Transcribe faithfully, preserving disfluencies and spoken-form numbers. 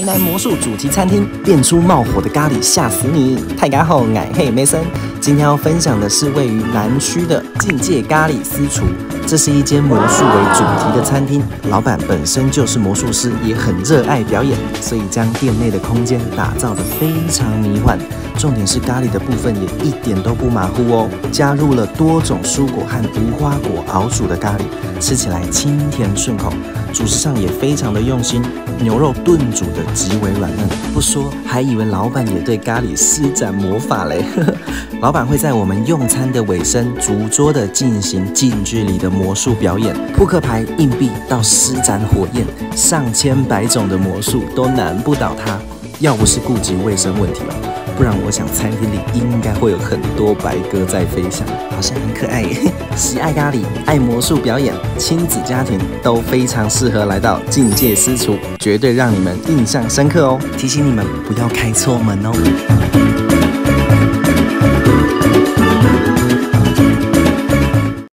台南魔术主题餐厅变出冒火的咖喱，吓死你！大家好，我是梅森。今天要分享的是位于南区的境界咖喱私厨，这是一间魔术为主题的餐厅，老板本身就是魔术师，也很热爱表演，所以将店内的空间打造得非常迷幻。重点是咖喱的部分也一点都不马虎哦，加入了多种蔬果和无花果熬煮的咖喱，吃起来清甜顺口，主食上也非常的用心，牛肉炖煮的极为软嫩，不说还以为老板也对咖喱施展魔法嘞。老板会在我们用餐的尾声，逐桌的进行近距离的魔术表演，扑克牌、硬币到施展火焰，上千百种的魔术都难不倒他。要不是顾及卫生问题哦，不然我想餐厅里应该会有很多白鸽在飞翔，好像很可爱耶。喜爱咖喱、爱魔术表演、亲子家庭都非常适合来到境界私厨，绝对让你们印象深刻哦。提醒你们不要开错门哦。